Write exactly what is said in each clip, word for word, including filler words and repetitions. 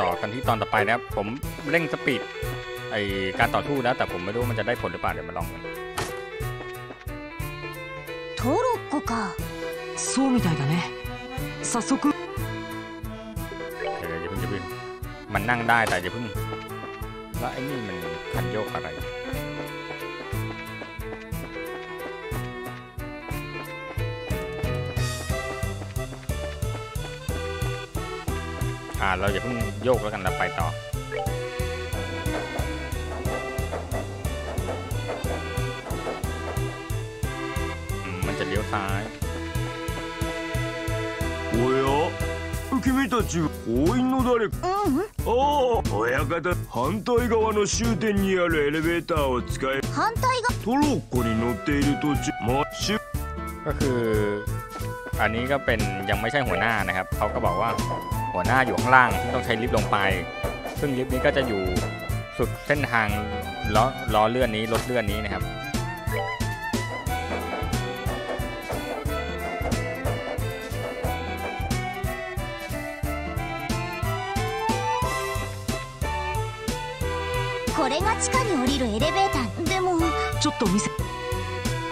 ต่อกันที่ตอนต่อไปนะครับผมเร่งสปีดไอการต่อสู้นะแต่ผมไม่รู้มันจะได้ผลหรือเปล่าเดี๋ยวมาลองกันโทโรโกะค่ะそうみたいだね早速เดี๋ยวอย่าเพิ่งอย่าเพิ่งมันนั่งได้แต่อย่าเพิ่งแล้วไอ้นี่มันคันโยกอะไรอ่าเราอย่าเพิ่งโยกแล้วกันเราไปต่อมันจะเลี้ยวซ้ายโอ้ย君たち応援の誰かああ親方反対側の終点にあるエレベーターを使え反対側トロッコに乗っている途中マッシュก็คืออันนี้ก็เป็นยังไม่ใช่หัวหน้านะครับเขาก็บอกว่าหัวหน้าอยู่ข้างล่างต้องใช้ลิฟต์ลงไปซึ่งลิฟต์นี้ก็จะอยู่สุดเส้นทางล้อล้อเลื่อนนี้รถเลื่อนนี้นะครับ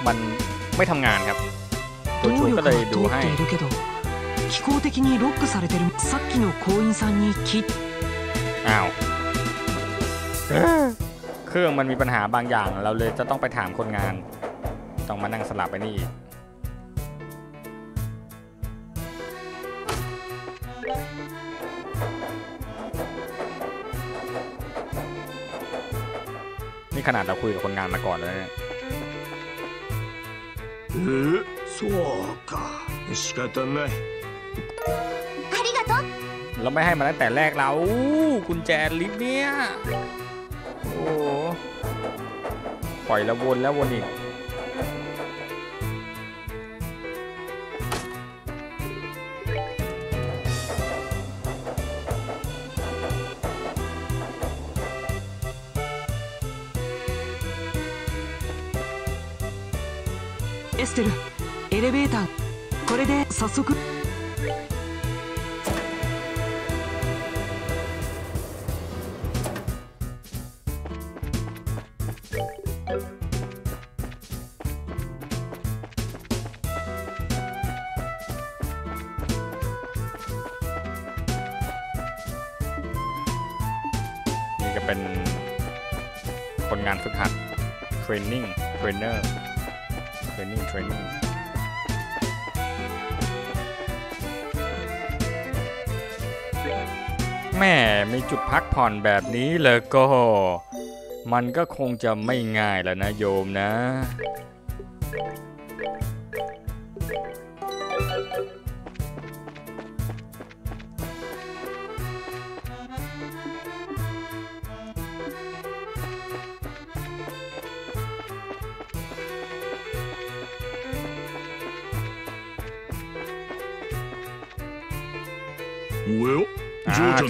มันไม่ทำงานครับตัวช่วยก็เลยดูให้อ้าวเครื่องมันมีปัญหาบางอย่างเราเลยจะต้องไปถามคนงานต้องมานั่งสลับไปนี่นี่ขนาดเราคุยกับคนงานมาก่อนเลยเนี่ยเออそうか仕方ないありがとうเราไม่ให้มาตั้งแต่แรกแล้วกุญแจลิฟต์เนี่ยโอ้ปล่อยแล้ววนแล้ววนอีกエステルエレベーターこれで早速นี่ก็เป็นคนงานฝึกหัดเทรนนิ่งเทรนเนอร์เทรนนิ่งเทรนนิ่งแม่มีจุดพักผ่อนแบบนี้เลยก็มันก็คงจะไม่ง่ายแล้วนะโยมนะ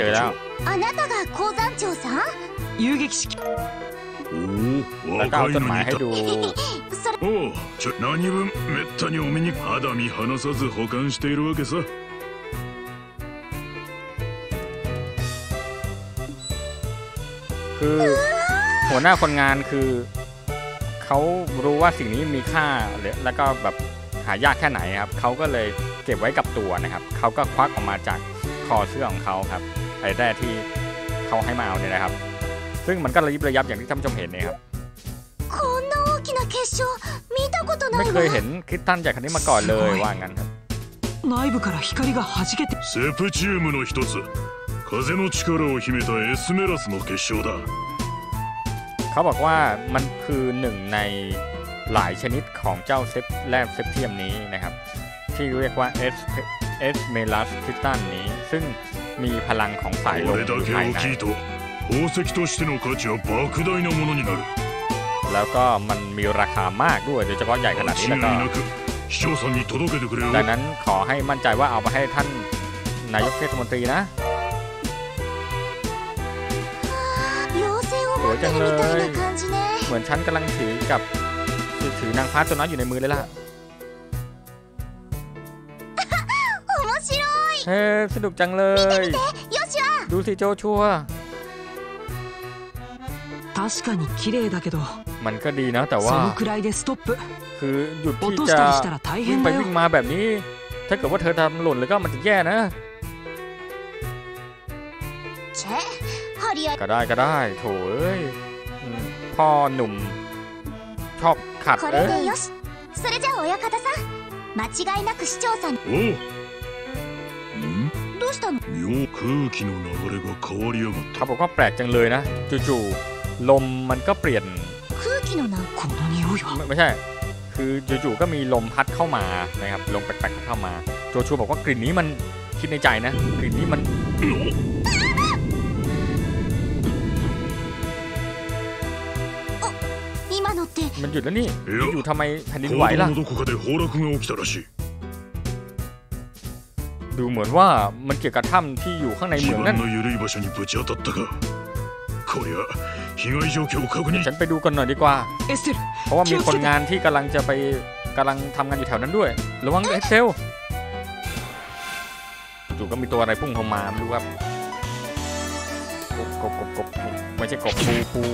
เจอแล้วแล้วก็เอาจดหมายให้ดูโอ้何分めったにお目に肌身離さず保管しているわけさคือหัวหน้าคนงานคือเขารู้ว่าสิ่งนี้มีค่าแล้วก็แบบหายากแค่ไหนครับเขาก็เลยเก็บไว้กับตัวนะครับเขาก็ควักออกมาจากคอเสื้อของเขาครับไอ้แร่ที่เขาให้มาเอาเนี่ยนะครับซึ่งมันก็ระยิบระยับอย่างที่ท่านผู้ชมเห็นเนี่ยครับไม่เคยเห็นคริสตัลจากคันนี้มาก่อนเลยว่างั้นครับเซปเชียมの一つ風の力を秘めたエスメラスの結晶だเขาบอกว่ามันคือหนึ่งในหลายชนิดของเจ้าเซปแร่เซปเทียมนี้นะครับที่เรียกว่าเอสเอสเมลัสคริสตัลนี้ซึ่งมีพลังของสายลมภายในแล้วก็มันมีราคามากด้วยโดยเฉพาะใหญ่ขนาดนี้แล้วก็ดังนั้นขอให้มั่นใจว่าเอาไปให้ท่านนายกเทศมนตรีนะสวยจังเลยเหมือนฉันกำลังถือกับถือนางฟ้าตัวน้อยอยู่ในมือเลยล่ะสนุกจังเลย ดูสิโจชัวมันก็ดีนะแต่ว่าคือหยุดที่จะวิ่งไปวิ่งมาแบบนี้ถ้าเกิดว่าเธอทำหล่นแล้วก็มันจะแย่นะก็ได้ก็ได้โถเอ้ยพ่อหนุ่มชอบขัดเอ้ยเขาบอกว่าแปลกจังเลยนะจู่ๆลมมันก็เปลี่ยนไม่ใช่คือจู่ๆก็มีลมพัดเข้ามานะครับลมแปลกๆเข้ามาโจชัวบอกว่ากลิ่นนี้มันคิดในใจนะกลิ่นนี้มันมันหยุดแล้วนี่อยู่ทำไมแผ่นดินไหวล่ะดูเหมือนว่ามันเกี่ยวกับถ้ำที่อยู่ข้างในเมืองนั่นฉันไปดูกันหน่อยดีกว่าเพราะว่ามีคนงานที่กำลังจะไปกำลังทำงานอยู่แถวนั้นด้วยระวังเอ็กเซลจู่ก็มีตัวอะไรพุ่งเข้ามาไม่รู้ครับกบกบกบไม่ใช่กบปูปู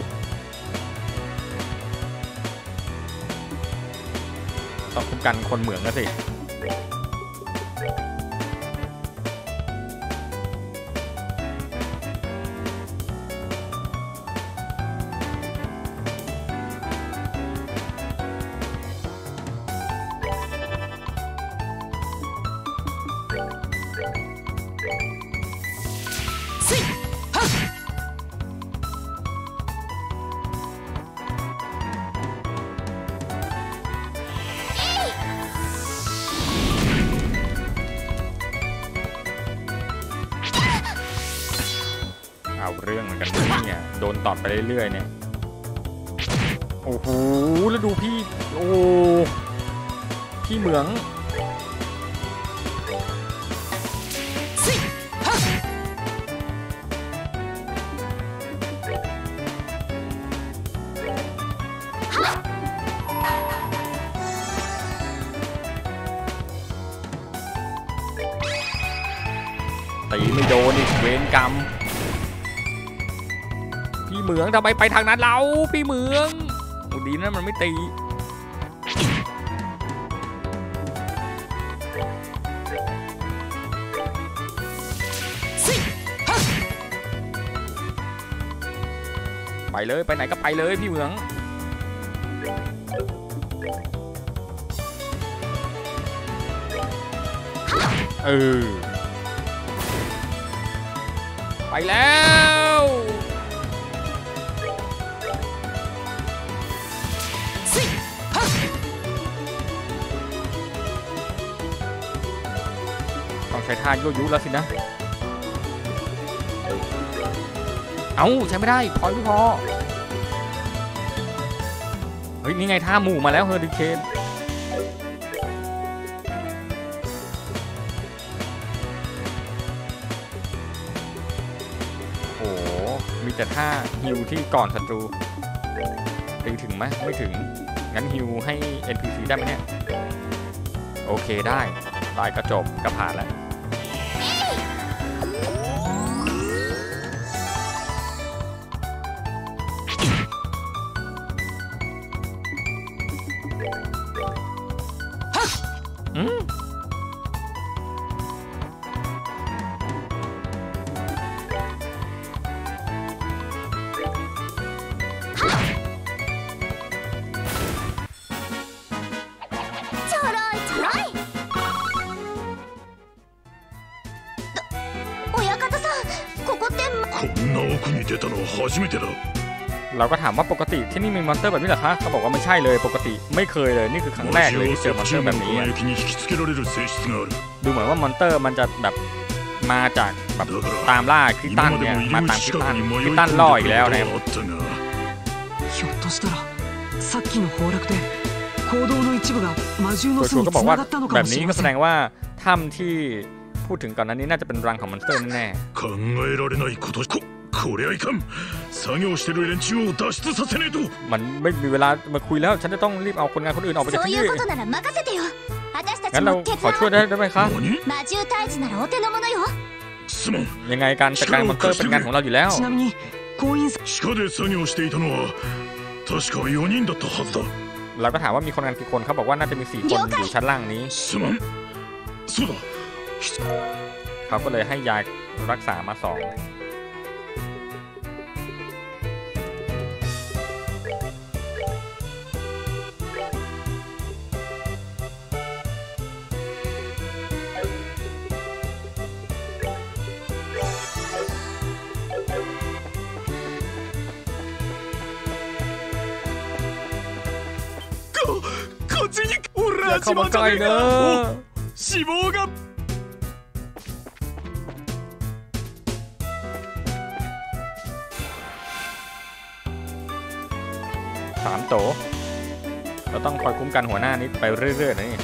ต้องคุ้มกันคนเหมืองนะสิตอดไปเรื่อยๆเนี่ยโอ้โหแล้วดูพี่โอ้พี่เหมืองตีไม่โดนอีกเวรกรรมเหมืองทำไมไปทางนั้นเราพี่เหมืองอุดีนั่นมันไม่ตีไปเลยไปไหนก็ไปเลยพี่เหมืองเออไปแล้วใช้ท่ายั่วยุแล้วสินะเอ้าใช้ไม่ได้พอยไม่พอเฮ้ยนี่ไงท่าหมู่มาแล้วเฮอริเคนโอ้มีแต่ท่าฮิวที่ก่อนศัตรูตีถึงไหมไม่ถึงงั้นฮิวให้ เอ็น พี ซี ได้ไหมเนี่ยโอเคได้ตายก็จบก็ผ่านแล้วเราก็ถามว่าปกติที่นี่มีมอนสเตอร์แบบนี้เหรอคะเขาบอกว่าไม่ใช่เลยปกติไม่เคยเลยนี่คือครั้งแรกเลยที่เจอมอนสเตอร์แบบนี้ดูเหมือนว่ามอนสเตอร์มันจะแบบมาจากแบบตามล่าคริตันเนี่ยมาตามคริตันคริตันล่ออีกแล้วนะครับตัวชูก็บอกว่าแบบนี้ก็แสดงว่าถ้ำที่พูดถึงก่อนนั้นนี้น่าจะเป็นรังของมอนสเตอร์แน่มันไม่มีเวลามาคุยแล้วฉันจะต้องรีบเอาคนงานคนอื่นออกไปจากที่นี่งั้นเราขอช่วยได้ไหมคะ ยังไงการจัดการมอนเตอร์เป็นงานของเราอยู่แล้วเราก็ถามว่ามีคนงานกี่คนเขาบอกว่าน่าจะมีสี่คนอยู่ชั้นล่างนี้เขาก็เลยให้ยารักษามาสองเข้ามาใกล้เนอะ死亡がสามโตเราต้องคอยคุ้มกันหัวหน้านี้ไปเรื่อยๆนะนี่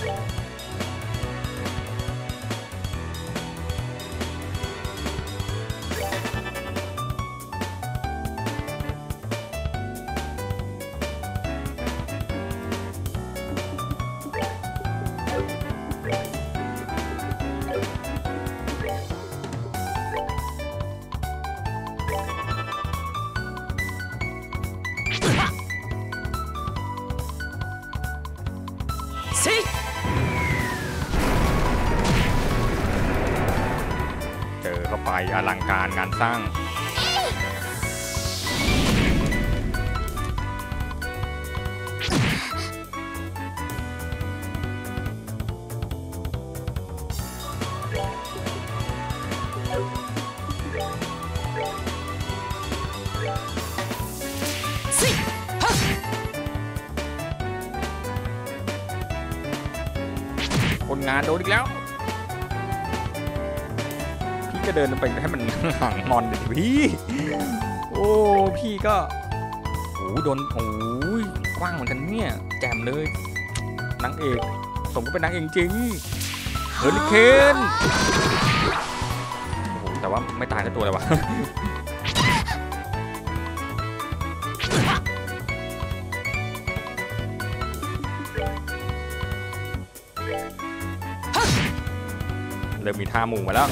อลังการงานสร้างคนงานโดนอีกแล้วเดินไปให้มันห่างนอนดิพี่โอ้พี่ก็โอ้โดนโอ้ยกว้างเหมือนกันเนี่ยแจมเลยนางเอกสมก็เป็นนางเอกจริงเฮอริเคนโอ้แต่ว่าไม่ตายก็ตัวเลยวะเริ่มมีท่าหมู่มาแล้ว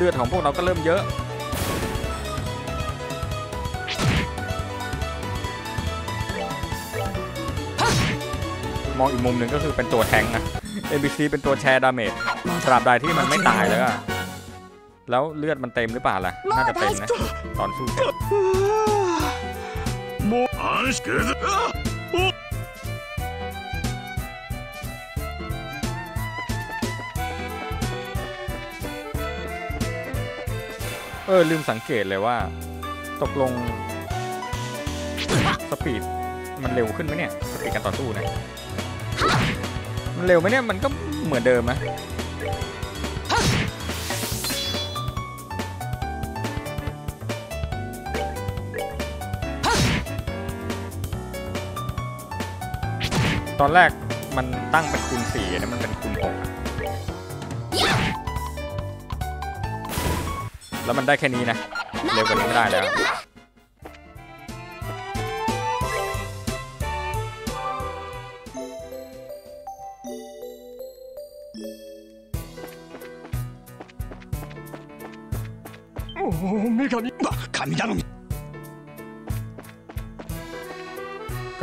เลือดของพวกเราก็เริ่มเยอะมองอีกมุมหนึ่งก็คือเป็นตัวแทงนะ เอ็น พี ซี เป็นตัวแชร์ดาเมจตราบใดที่มันไม่ตายแล้วแล้วเลือดมันเต็มหรือเปล่าล่ะน่าจะเต็มนะตอนสู้เสร็จเออลืมสังเกตเลยว่าตกลงสปีดมันเร็วขึ้นไหมเนี่ยสปีดการต่อสู้นะมันเร็วไหมเนี่ยมันก็เหมือนเดิมนะตอนแรกมันตั้งเป็นคูณสี่นะมันเป็นคูณหกแล้วมันได้แค่นี้นะเร็วกว่านี้ไม่ได้แล้วโอ้โหไม่กันนี่บ้าขามิดานุ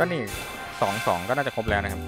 ก็นี่สองสองก็น่าจะครบแล้วนะครับ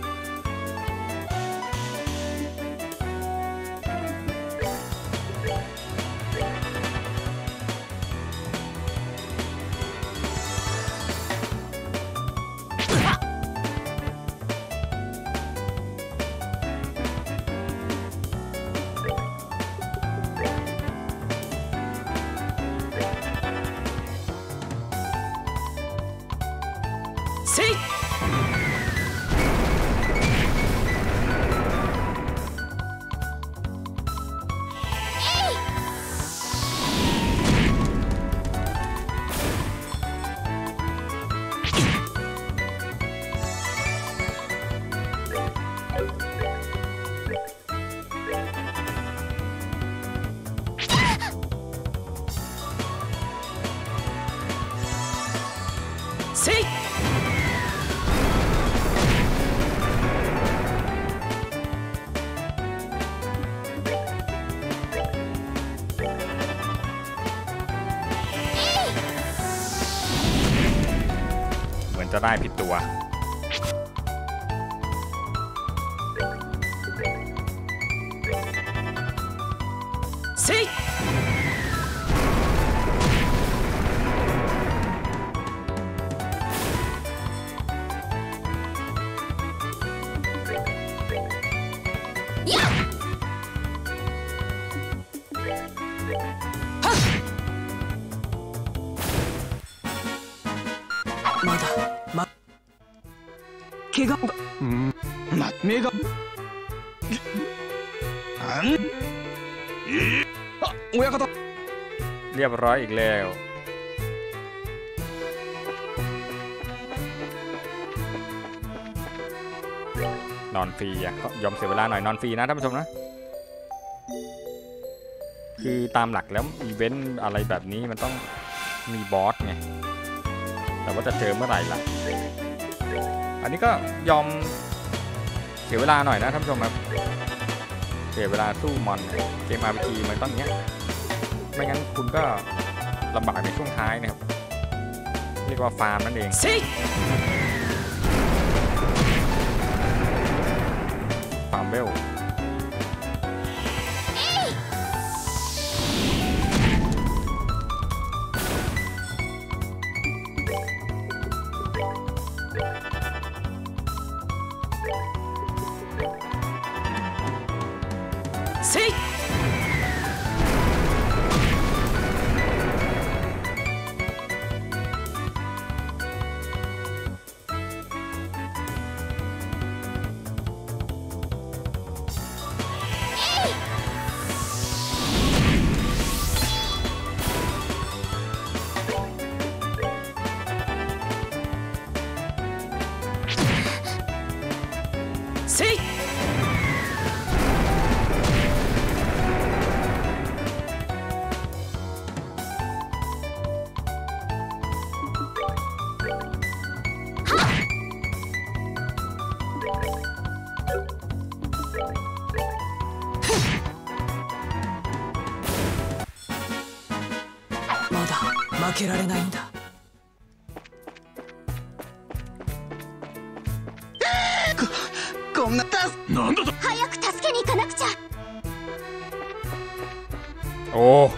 อนจะได้ผิดตัวเรียบร้อยอีกแล้วนอนฟรีอ่ะยอมเสียเวลาหน่อยนอนฟรีนะท่านผู้ชมนะคือตามหลักแล้วอีเวนต์อะไรแบบนี้มันต้องมีบอสไงแต่ว่าจะเจอเมื่อไหร่ล่ะอันนี้ก็ยอมเสียเวลาหน่อยนะท่านผู้ชมครับเสียเวลาสู้มอนเกม อาร์ พี จี มันต้องเนี้ยไม่งั้นคุณก็ลำบากในช่วงท้ายนะครับเรียกว่าฟาร์มนั่นเองฟาร์มเบล負けられないんだこ、こんなたす、なんだと早く助けに行かなくちゃおお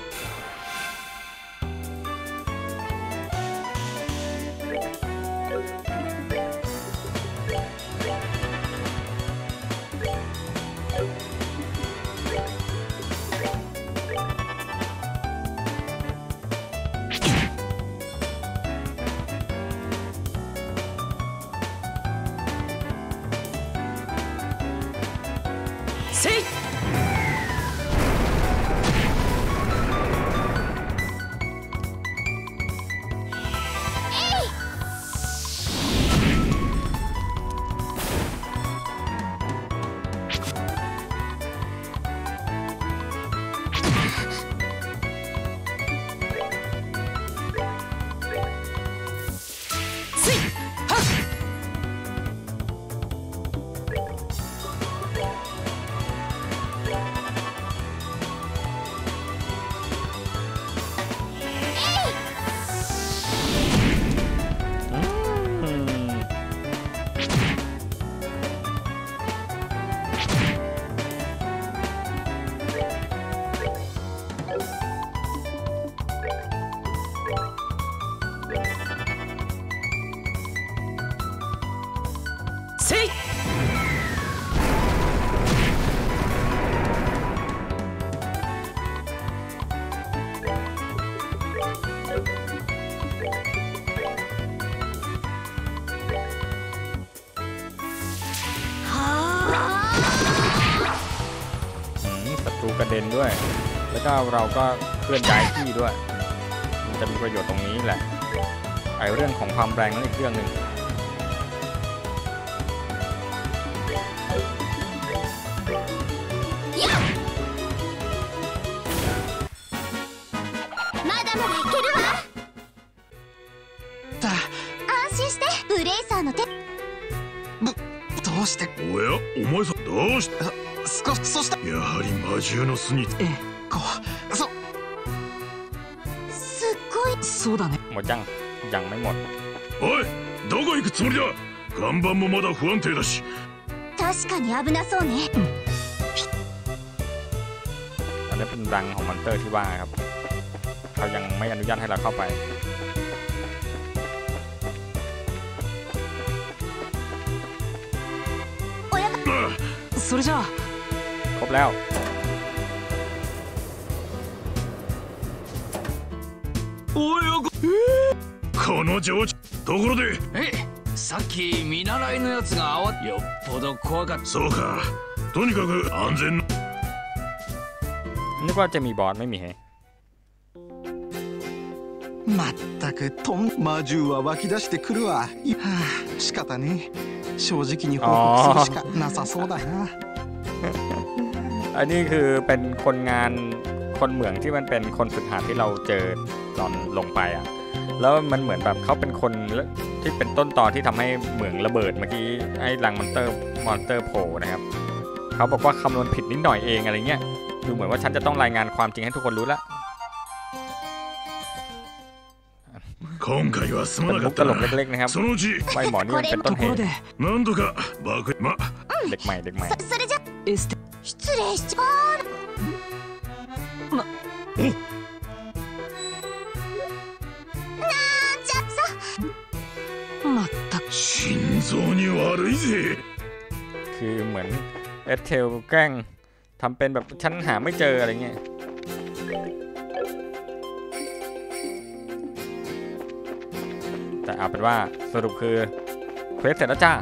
เด่นด้วยแล้วก็เราก็เคลื่อนย้ายที่ด้วยมันจะมีประโยชน์ตรงนี้แหละไอเรื่องของความแรงนั่นอีกเรื่องหนึ่งやはり魔獣の巣にえこそすっごいそうだねもうじゃんじゃんไม่หมดโอ้ยどこ行くつもりだ。看板もまだ不安定だし。確かに危なそうね。อันนี้เป็นรังของมอนสเตอร์ที่ว่าครับเขายังไม่อนุญาตให้เราเข้าไปそれじゃあครบแล้วโอ้ยこの上司ところでえさっき見習いのやつがあわよっぽど怖かったそうかとにかく安全นึกว่าจะมีบอสไม่มีเหรอまったくとん魔獣は湧き出してくるわはあ仕方ね正直に報告するしかなさそうだなอันนี้คือเป็นคนงานคนเหมืองที่มันเป็นคนฝึกหัดที่เราเจอตอนลงไปอ่ะแล้วมันเหมือนแบบเขาเป็นคนที่เป็นต้นตอที่ทำให้เหมืองระเบิดเมื่อกี้ไอ้รังมอนเตอร์มอนเตอร์โผล่นะครับเขาบอกว่าคำนวณผิดนิดหน่อยเองอะไรเงี้ยดูเหมือนว่าฉันจะต้องรายงานความจริงให้ทุกคนรู้ละ今回はすまなかったな。そのうちこれのところで何度か爆まうん。それじゃ失礼しまーまえなーちゃさまったく心臓に悪いぜ。คือเหมือนเอสเทลแกล้งทำเป็นแบบฉันหาไม่เจออะไรเงี้ยแต่เอาเป็นว่าสรุปคือเควสเสร็จแล้วจ้าไ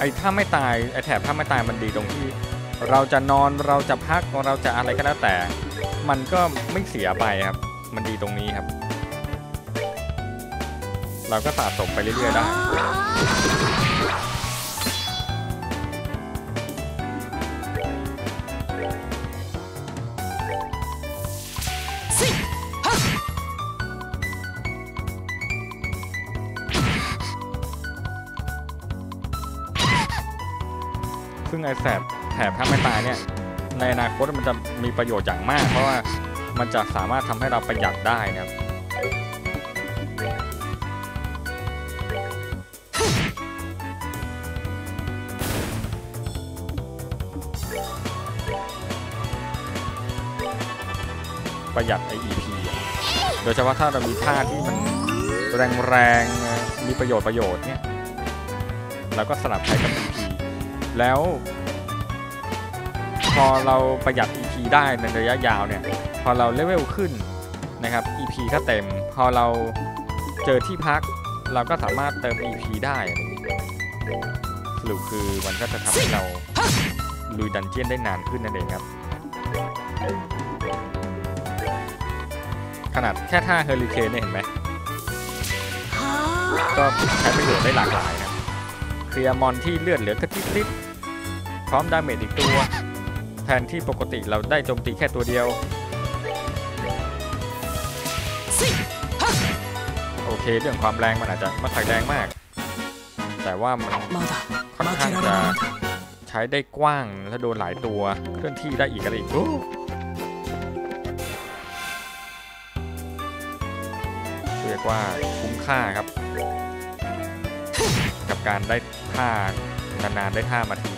อ้ถ้าไม่ตายไอ้แถบถ้าไม่ตายมันดีตรงที่เราจะนอนเราจะพักเราจะอะไรก็แล้วแต่มันก็ไม่เสียไปครับมันดีตรงนี้ครับเราก็สะสมไปเรื่อยๆได้ซึ่งไอ้แถบแถบถ้าไม่ตายเนี่ยในอนาคตมันจะมีประโยชน์อย่างมากเพราะว่ามันจะสามารถทำให้เราประหยัดได้นะครับประหยัดไอ อี พี โดยเฉพาะถ้าเรามีท่าที่มันแรงๆมีประโยชน์ประโยชน์เนี่ยเราก็สลับใช้กับ อี พี แล้วพอเราประหยัด อี พี ได้ในระยะยาวเนี่ยพอเราเลเวลขึ้นนะครับ อี พี ก็เต็มพอเราเจอที่พักเราก็สามารถเติม อี พี ได้สรุปคือมันก็จะทำให้เราลุยดันเจียนได้นานขึ้นนั่นเองครับขนาดแค่ท่าเฮอริเคนเนี่ยเห็นไหมก็ใช้ประโยชน์ได้หลากหลายนะเคลียร์มอนที่เลือดเหลือกระติบพร้อมดาเมจอีกตัวแทนที่ปกติเราได้โจมตีแค่ตัวเดียวโอเคเรื่องความแรงมันอาจจะมันถักแรงมากแต่ว่ามันค่อนข้างจะใช้ได้กว้างและโดนหลายตัวเคลื่อนที่ได้อีกอะไรอีกเรียกว่าคุ้มค่าครับกับการได้ท่านานๆได้ท่ามาที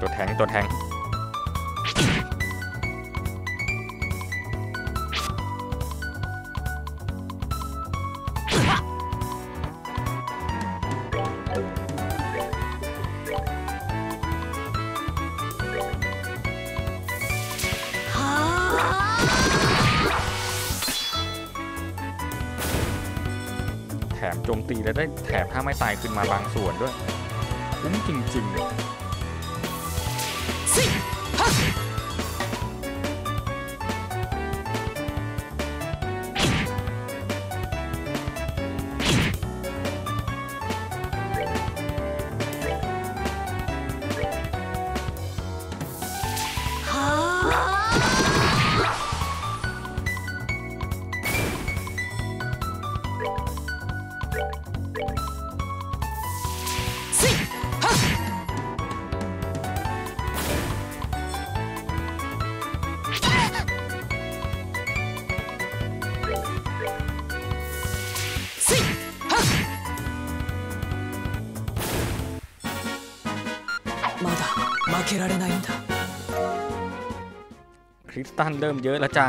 ตัวแทงตัวแทงแถมโจมตีแล้วได้แถบถ้าไม่ตายขึ้นมาบางส่วนด้วยคุ้มจริงๆเลย負けられないんだ。คริสตันเริ่มเยอะแล้วจ้า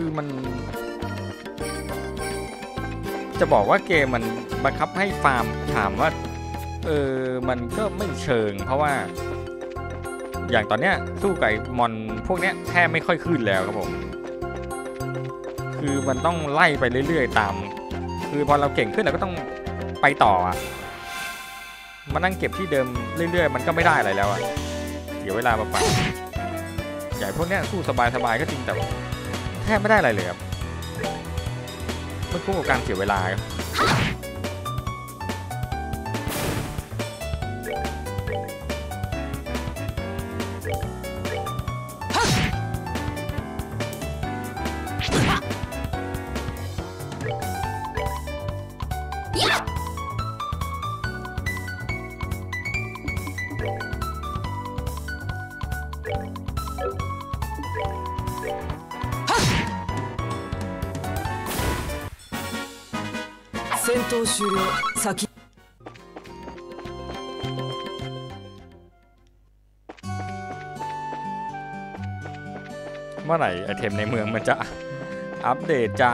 คือมันจะบอกว่าเกมมันบังคับให้ฟาร์มถามว่าเออมันก็ไม่เชิงเพราะว่าอย่างตอนเนี้ยสู้ไก่มอนพวกเนี้ยแทบไม่ค่อยขึ้นแล้วครับผมคือมันต้องไล่ไปเรื่อยๆตามคือพอเราเก่งขึ้นเราก็ต้องไปต่อมานั่งเก็บที่เดิมเรื่อยๆมันก็ไม่ได้อะไรแล้วอะเดี๋ยวเวลามาไปใหญ่พวกเนี้ยสู้สบายๆก็จริงแต่แทบไม่ได้อะไรเลยครับมันคุ้มกับการเสียเวลาครับเมื่อไหร่ไอเทมในเมืองมันจะอัปเดตจ้า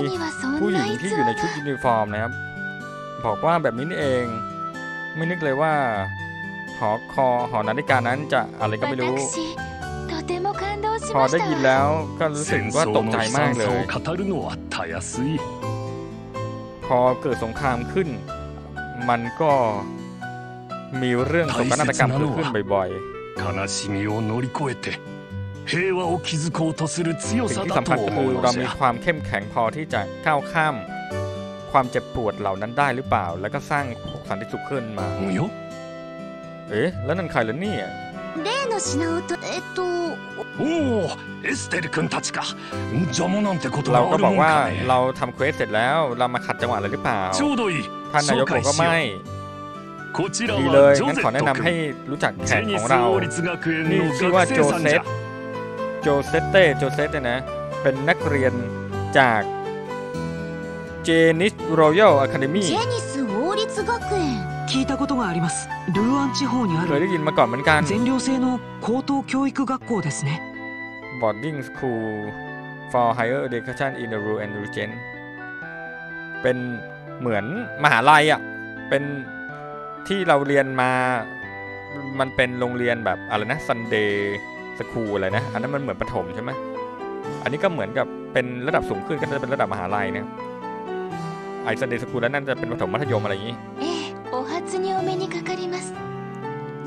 มีผู้หญิงที่อยู่ในชุดยูนิฟอร์มนะครับบอกว่าแบบนี้นี่เองไม่นึกเลยว่าหอคอหอนาฬิกานั้นจะอะไรก็ไม่รู้พอได้ยินแล้วก็รู้สึกว่าตกใจมากเลยพอเกิดสงครามขึ้นมันก็มีเรื่องโศกนาฏกรรมเกิดขึ้นบ่อยๆสิ่งที่สำคัญคือเรามีความเข้มแข็งพอที่จะก้าวข้ามความเจ็บปวดเหล่านั้นได้หรือเปล่าแล้วก็สร้างสันติสุขขึ้นมาเอ๊ะแล้วนั่นใครล่ะนี่เราก็บอกว่าเราทำเควสเสร็จแล้วเรามาขัดจังหวะอะไรหรือเปล่าท่านนายกบอกว่าไม่ดีเลยงั้นขอแนะนำให้รู้จักแขกของเรานี่ชื่อว่าโจเซฟโจเซเต้โจเซฟเนี่ยนะเป็นนักเรียนจากเจนิสรอยัลอะคาเดมี่เคยได้ยินมาก่อนเหมือนกันBoarding School for Higher Education in the Rural and Region เป็นเหมือนมหาลัยอ่ะเป็นที่เราเรียนมามันเป็นโรงเรียนแบบอะไรนะ Sunday School อะไรนะอันนั้นมันเหมือนประถมใช่ไหมอันนี้ก็เหมือนกับเป็นระดับสูงขึ้นก็จะเป็นระดับมหาลัยนะไอ้ Sunday School แล้วนั่นจะเป็นประถมมัธยมอะไรอย่างนี้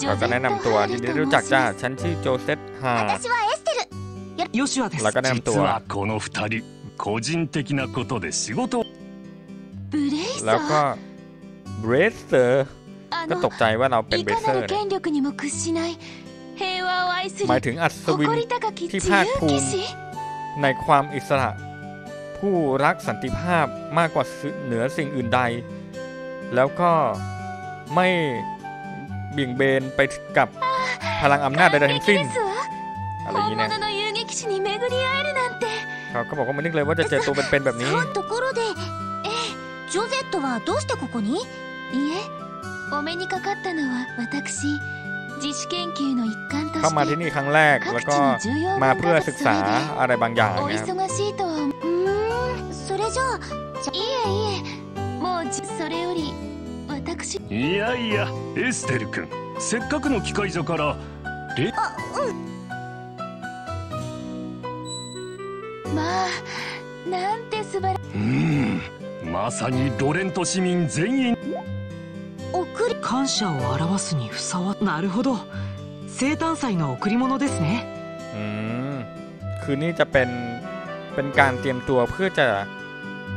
เราก็แนะนำตัวยินดีรู้จักจ้าฉันชื่อโจเซตฮาแล้วก็แนะนำตัวแล้วก็ เบรเซอร์ก็ตกใจว่าเราเป็นเบรเซอร์หมายถึงอัศวินที่ภาคภูมิในความอิสระผู้รักสันติภาพมากกว่าเหนือสิ่งอื่นใดแล้วก็ไม่เบี่ยงเบนไปกับพลังอำนาจใดๆทั้งสิ้นอะไรอย่างนี้นะเขาก็บอกว่ามันนึกเลยว่าจะเจอตัวเป็นๆแบบนี้ジョゼットはどうしてここに？いえ、お目にかかったのは私、自主研究の一環として。เข้ามาที่นี่ครั้งแรกแล้วก็มาเพื่อศึกษาอะไรบางอย่างนะ。お忙しいとは。うーん、それじゃあ、いえいえ、もうそれより私。いやいや、エステル君、せっかくの機会じゃから、え？あ、うん。まあ、なんて素晴らしい。うん。まさにドレント市民全員送り感謝を表すにふさわなるほど生誕祭の贈り物ですねอืมคือนี่จะเป็นเป็นการเตรียมตัวเพื่อจะ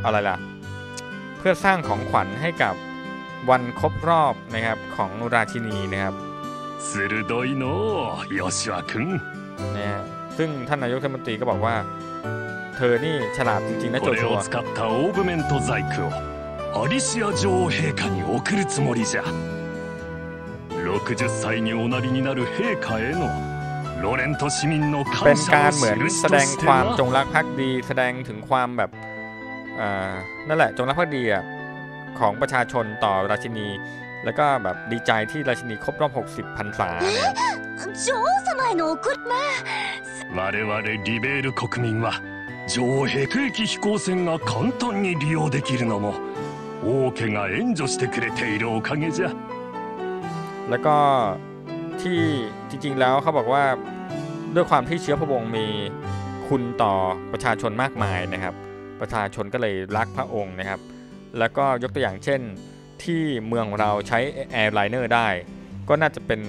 อะไรล่ะเพื่อสร้างของขวัญให้กับวันครบรอบนะครับของราชินีนะครับสุดยอดโนโยชิวะคุงเนี่ยซึ่งท่านนายกรัฐมนตรีก็บอกว่าเธอนี่ฉลาดจริงๆนะโจชัวเป็นการเหมือนแสดงความจงรักภักดีแสดงถึงความแบบนั่นแหละจงรักภักดีของประชาชนต่อราชินีแล้วก็แบบดีใจที่ราชินีครบรอบหกสิบพรรษา上兵空飛行船が簡単に利用できるのも王家が援助してくれているおかげじゃแล้วก็ที่จริงๆแล้วเขาบอกว่าด้วยความที่เชื้อพระวงศ์มีคุณต่อประชาชนมากมายนะครับประชาชนก็เลยรักพระองค์นะครับแล้วก็ยกตัวอย่างเช่นที่เมืองเราใช้แอร์ไลเนอร์ได้ก็น่าจะเป็น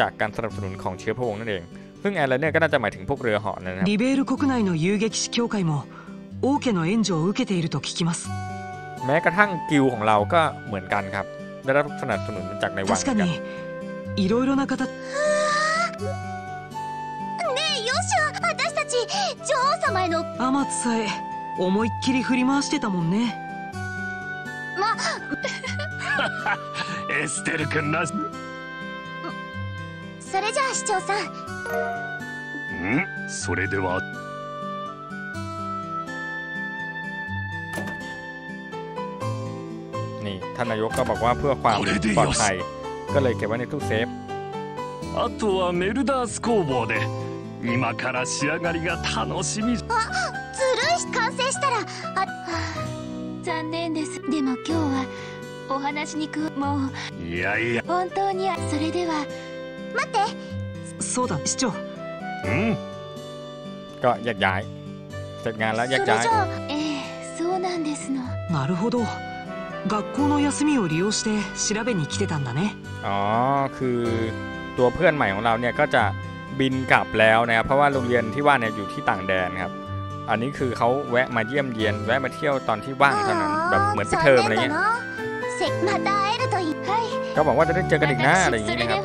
จากการสนับสนุนของเชื้อพระวงศ์นั่นเองซึ่งแอร์ไลเนอร์ก็น่าจะหมายถึงพวกเรือเหาะนะครับริเบล国内の遊撃士協会も王家の援助を受けていると聞きますแม้กระทั่งกิลด์ของเราก็เหมือนกันครับได้รับสนับสนุนจากในวังกันいろいろな方ねえよしは私たち女王様への天津さえ思いっきり振り回してたもんねまエステル君らしそれじゃあ市長さんんそれではนี่ท่านนายกก็บอกว่าเพื่อความปลอดภัยก็เลยเก็บไว้ในตู้เซฟあとはメルダース工房で今から仕上がりが楽しみあずるい完成したらあ残念ですでも今日はお話にくもういやいや本当にそれでは待ってそうだ市長うんก็แยกย้ายเสร็จงานแล้วแยกย้ายなるほど学校の休みを利用して調べに来てたんだねอ๋อคือตัวเพื่อนใหม่ของเราเนี่ยก็จะบินกลับแล้วนะครับเพราะว่าโรงเรียนที่ว่าเนี่ยอยู่ที่ต่างแดนครับอันนี้คือเขาแวะมาเยี่ยมเยียนแวะมาเที่ยวตอนที่ว่างเท่านั้นแบบเหมือนไปเทอมอะไรเงี้ยก็บอกว่าจะได้เจอกันอีกนะอะไรอย่างเงี้ยนะครับ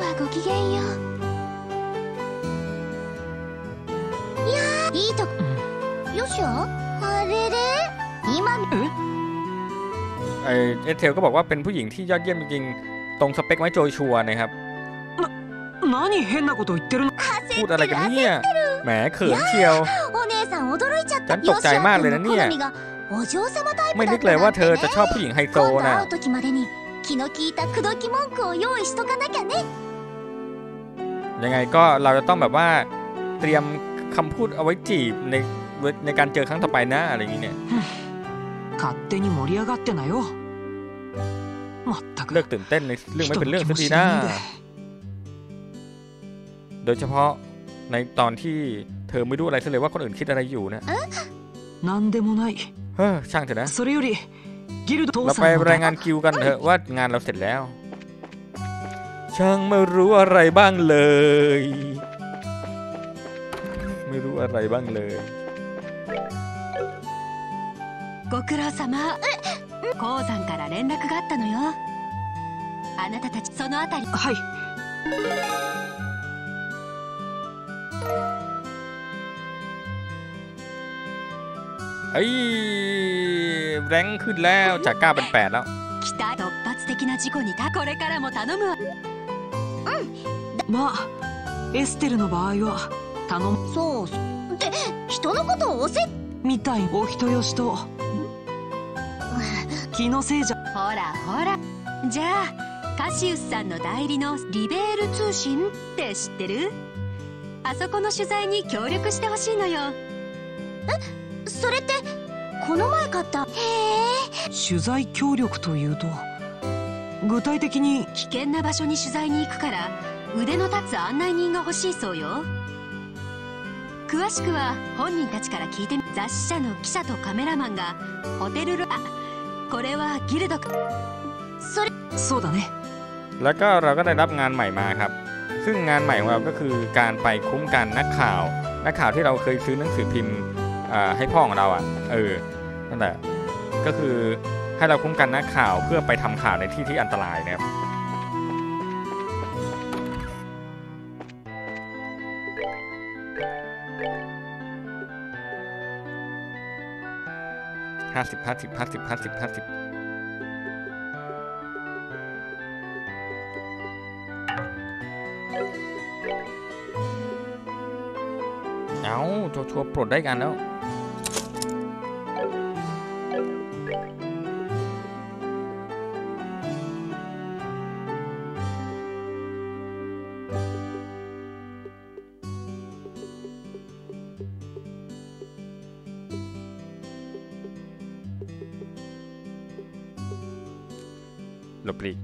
เอเอเทลก็บอกว่าเป็นผู้หญิงที่ยอดเยี่ยมจริงๆตรงสเปคไว้โจชัวนะครับพูดอะไรกันเนี่ยแหมเขินเชียวฉันตกใจมากเลยนะเนี่ยไม่นึกเลยว่าเธอจะชอบผู้หญิงไฮโซนะยังไงก็เราจะต้องแบบว่าเตรียมคำพูดเอาไว้จีบในในการเจอครั้งต่อไปนะอะไรอย่างนี้เนี่ยเลิกตื่นเต้นในเรื่องไม่เป็นเรื่องสักทีนะโดยเฉพาะในตอนที่เธอไม่รู้อะไรเลยว่าคนอื่นคิดอะไรอยู่นะเฮ้อช่างเถอะนะเราไปรายงานกิลด์กันเถอะว่างานเราเสร็จแล้วช่างไม่รู้อะไรบ้างเลยไม่รู้อะไรบ้างเลยご苦労様鉱山から連絡があったのよあなたたちそのあたり、はい、เอ้ยแรงขึ้นแล้วจากเก้าเป็นแปดแล้ว期待突発的な事故にこれからも頼むわまあエステルの場合は頼むそうって人のことをおせみたいお人よしと気のせいじゃほらほらじゃあカシウスさんの代理のリベール通信って知ってるあそこの取材に協力してほしいのよえそれってこの前買ったへえ取材協力というと具体的に危険な場所に取材に行くから腕の立つ案内人が欲しいそうよ詳しくは本人たちから聞いて雑誌社の記者とカメラマンがホテルロあこれはギルドかそれそうだねแล้วก็เราก็ได้รับงานใหม่มาครับซึ่งงานใหม่ของเราก็คือการไปคุ้มกันนักข่าวนักข่าวที่เราเคยซื้อหนังสือพิมพ์ให้พ่อของเราอ่ะเออนั่นแหละก็คือให้เราคุ้มกันนักข่าวเพื่อไปทำข่าวในที่ที่อันตรายนะครับห้าสิบห้าสิบห้าสิบห้าสิบห้าสิบเอาชัวร์ๆปลดได้กันแล้วหลบหลีก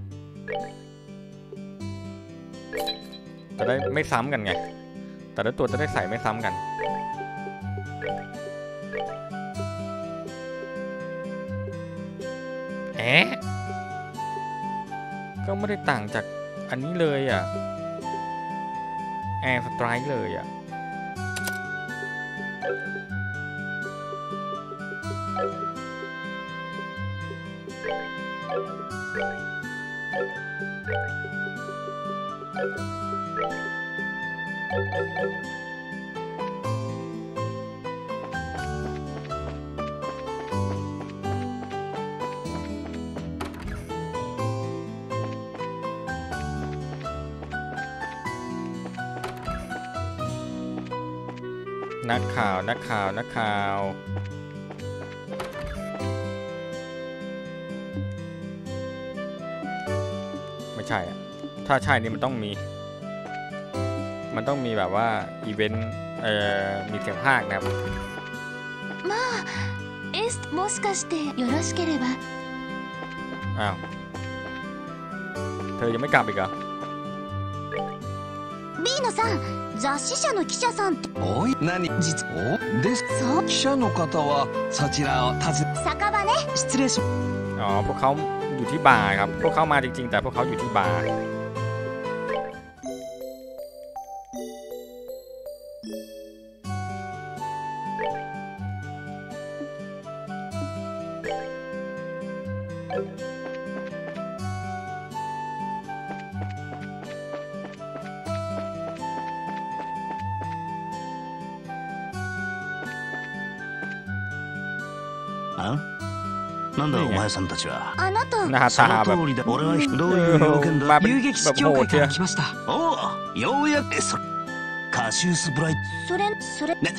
จะได้ไม่ซ้ำกันไงแต่ละตัวจะได้ใส่ไม่ซ้ำกันแหมก็ไม่ได้ต่างจากอันนี้เลยอ่ะแอร์สไตร์เลยอ่ะนักข่าวนักข่าวนักข่าวไม่ใช่อะถ้าใช่นี่มันต้องมีมันต้องมีแบบว่าอีเวนต์เอ่อมีเสียงภาคนะครับมาเอสもしかしてよろしければอ้าวเธอยังไม่กลับอีกเหรอบีโนさん雑誌社の記者さんとおい何実おですそう記者の方はそちらを訪ね酒場ね失礼しอ๋อพวกเขาอยู่ที่บาร์ครับพวกเขามาจริงๆแต่พวกเขาอยู่ที่บาร์なんだお前さんたちはあなたその通りだ俺はどういう要件だ遊撃士協会から来ましたおおようやくそれカシウス・ブライトそれそれね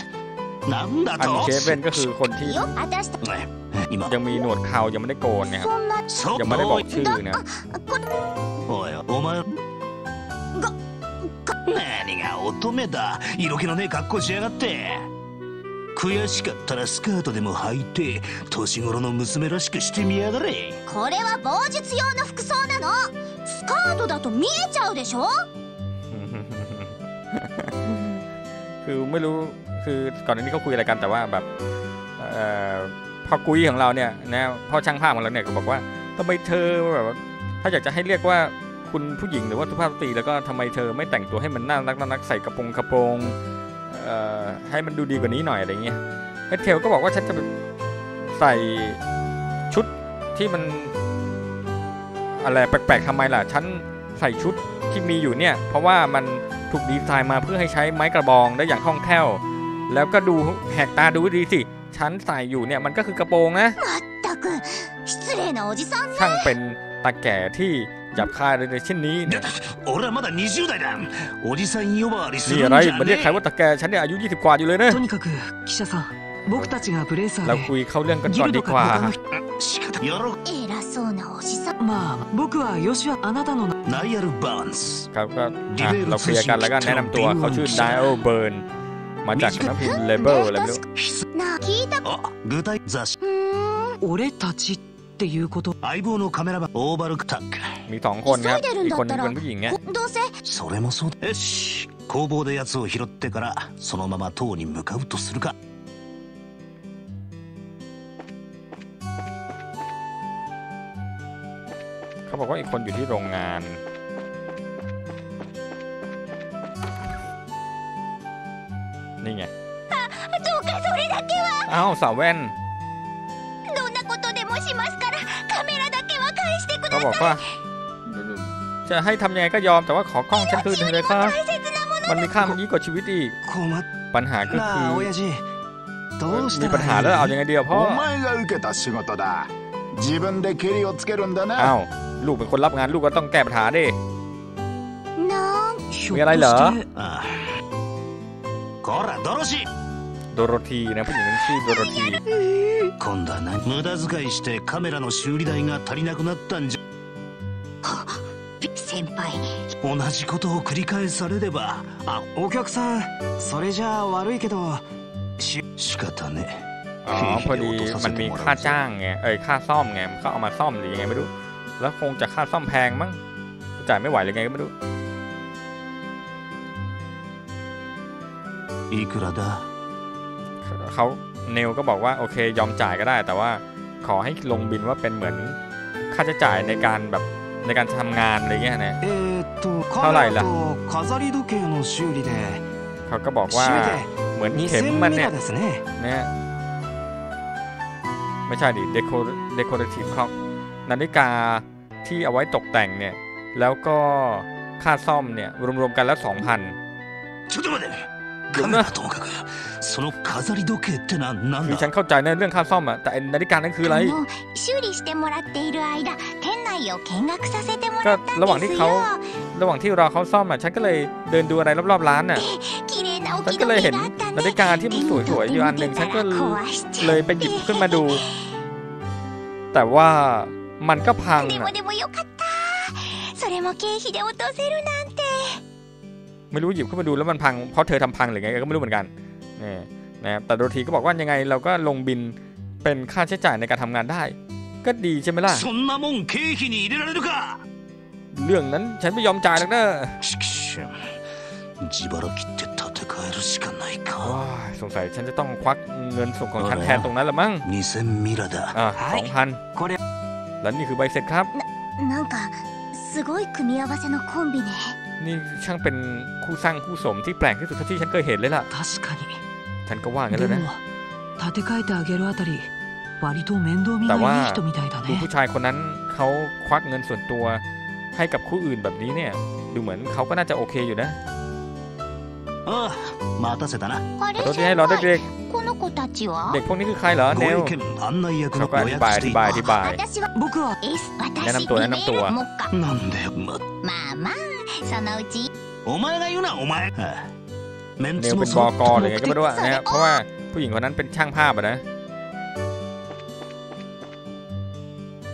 なんだとシェーベンก็คือคนที่ยังมีหนวดเขายังไม่ได้โกนนะครับยังไม่ได้บอกชื่อนะおいお前何が乙女だ色気のねえ格好しやがって悔しかったらスカートでも履いて年頃の娘らしくしてみやがれこれは傍術用の服装なのスカートだと見えちゃうでしょคือไม่รู้คือก่อนหน้านี้เขาคุยอะไรกันแต่ว่าแบบพ่อกุ้ยของเราเนี่ยนะพ่อช่างภาพของเราเนี่ยก็บอกว่าทำไมเธอแบบถ้าอยากจะให้เรียกว่าคุณผู้หญิงหรือว่าสุภาพสตรีแล้วก็ทำไมเธอไม่แต่งตัวให้มันน่ารักน่ารักใส่กระโปรงกระโปรงให้มันดูดีกว่านี้หน่อยอะไรเงี้ยเฮดเทลก็บอกว่าฉันจะใส่ชุดที่มัน อะไรแปลกๆทำไมล่ะฉันใส่ชุดที่มีอยู่เนี่ยเพราะว่ามันถูกดีไซน์มาเพื่อให้ใช้ไม้กระบองได้อย่างคล่องแคล่วแล้วก็ดูแหกตาดูดีสิฉันใส่อยู่เนี่ยมันก็คือกระโปรงนะช่างเป็นตาแก่ที่หยาบคายเลยในเช่นนี้นี่อะไรมันเรียกใครว่าตาแก่ฉันเนี่ยอายุยี่สิบกว่าอยู่เลยนะเราคุยเข้าเรื่องกันก่อนดีกว่าครับก็เราคุยกันแล้วก็แนะนำตัวเขาชื่อไดโอเบิร์นมาจากนักพิมพ์เลเบลอะไรไม่รู้มีสองคนครับอีกคนนึงเป็นผู้หญิงเนี่ยเขาบอกว่าอีกคนอยู่ที่โรงงานนี่ไงอ้าวสาวแว่นเขาบอกว่าจะให้ทำยังไงก็ยอมแต่ว่าขอกล้องฉันคืนเลยครับมันมีค่ายิ่งกว่าชีวิตอีกปัญหาก็คือมีปัญหาแล้วเอายังไงเดียวพ่ออ้าวลูกเป็นคนรับงานลูกก็ต้องแก้ปัญหาดิมีอะไรเหรอโดโรธีนะผู้หญิงนั้นชื่อโดโรธีอ๋อพอดีมันมีค่าจ้างไงเอ้ยค่าซ่อมไงเขาเอามาซ่อมหรือยังไงไม่รู้แล้วคงจะค่าซ่อมแพงมั้งจ่ายไม่ไหวหรือไงก็ไม่รู้เขาเนลก็บอกว่าโอเคยอมจ่ายก็ได้แต่ว่าขอให้ลงบินว่าเป็นเหมือนค่าใช้จ่ายในการแบบในการทำงานอะไรเงี้ยนะเท่าไหร่ล่ะเขาก็บอกว่าเหมือนเข็มมันเนี่ยเนี่ยไม่ใช่ดิเดโคเดโคเรทีฟคล็อกนาฬิกาที่เอาไว้ตกแต่งเนี่ยแล้วก็ค่าซ่อมเนี่ยรวมๆกันแล้ว สองพันคือฉันเข้าใจในเรื่องค่าซ่อมอะแต่นาฬิกานั้นคืออะไรก็ระหว่างที่เขาระหว่างที่รอเขาซ่อมอะฉันก็เลยเดินดูอะไรรอบๆร้านอะฉันก็เลยเห็นนาฬิกาที่มันสวยๆอยู่อันหนึ่งฉันก็เลยไปหยิบขึ้นมาดูแต่ว่ามันก็พังไม่รู้หยิบขึ้นมาดูแล้วมันพังเพราะเธอทำพังหรือไงก็ไม่รู้เหมือนกันนี่นะครับแต่โดทีก็บอกว่ายังไงเราก็ลงบินเป็นค่าใช้จ่ายในการทำงานได้ก็ดีใช่ไหมล่ะเรื่องนั้นฉันไม่ยอมจ่ายหรอกนะสงสัยฉันจะต้องควักเงินส่งของฉันแทนตรงนั้นละมั้งสองพันแล้วนี่คือใบเสร็จครับนี่ช่างเป็นคู่สร้างคู่สมที่แปลกที่สุดที่ฉันเคยเห็นเลยล่ะฉันก็ว่างั้นเลยนะแต่ว่าผู้ชายคนนั้นเขาควักเงินส่วนตัวให้กับคู่อื่นแบบนี้เนี่ยดูเหมือนเขาก็น่าจะโอเคอยู่นะมาตั้งเสร็จแล้วนะรถที่ให้รอเด็กๆเด็กพวกนี้คือใครเหรอเนลเขาก็อธิบายอธิบายอธิบายแนะนำตัวแนะนำตัวเนลเป็นบกหรือไงก็ไม่รู้นะครับเพราะว่าผู้หญิงคนนั้นเป็นช่างภาพอะนะ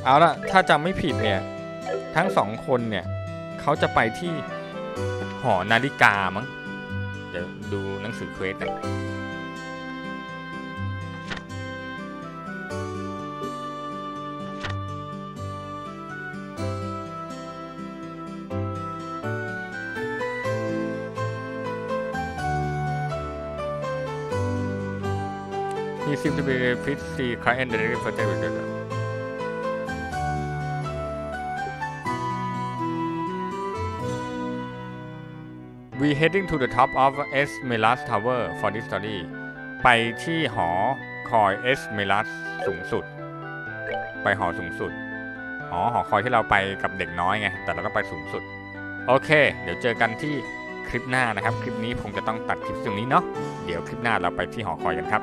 เอาละถ้าจำไม่ผิดเนี่ยทั้งสองคนเนี่ยเขาจะไปที่หอนาฬิกามั้งเดี๋ยวดูหนังสือเควสกันHe seems to be a pretty client that is protected. We heading to the top of Esmeralda Tower for this story. ไปที่หอคอยเอสเมรัสสูงสุดไปหอสูงสุด อ๋อหอคอยที่เราไปกับเด็กน้อยไงแต่เราก็ไปสูงสุดโอเคเดี๋ยวเจอกันที่คลิปหน้านะครับคลิปนี้ผมจะต้องตัดคลิปตรงนี้เนาะเดี๋ยวคลิปหน้าเราไปที่หอคอยกันครับ